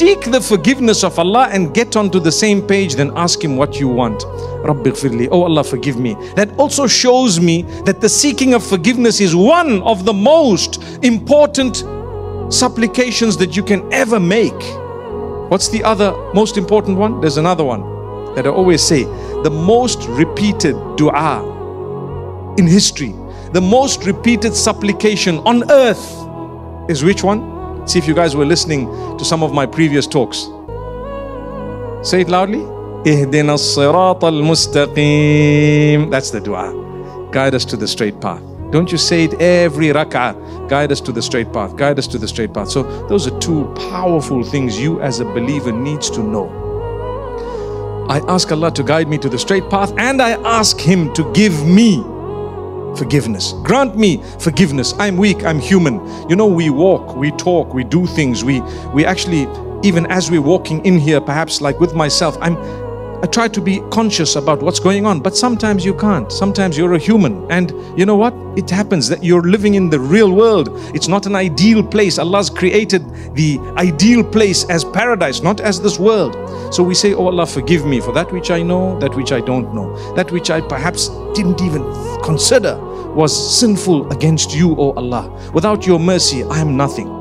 seek the forgiveness of Allah and get onto the same page, then ask Him what you want. Rabbighfirli, oh Allah, forgive me. That also shows me that the seeking of forgiveness is one of the most important supplications that you can ever make. What's the other most important one? There's another one that I always say, the most repeated dua in history, the most repeated supplication on earth is which one? See if you guys were listening to some of my previous talks. Say it loudly. Ehdena Sirat al Mustaqim. That's the dua. Guide us to the straight path. Don't you say it every rak'ah? Guide us to the straight path. Guide us to the straight path. So those are two powerful things you as a believer needs to know. I ask Allah to guide me to the straight path, and I ask Him to give me forgiveness. Grant me forgiveness. I'm weak, I'm human. You know, we walk, we talk, we do things. We actually, even as we're walking in here, perhaps like with myself, I try to be conscious about what's going on, but sometimes you can't. Sometimes you're a human, and you know what? It happens that you're living in the real world. It's not an ideal place. Allah's created the ideal place as paradise, not as this world. So we say, oh Allah, forgive me for that which I know, that which I don't know, that which I perhaps didn't even consider was sinful against you, oh Allah. Without your mercy, I am nothing.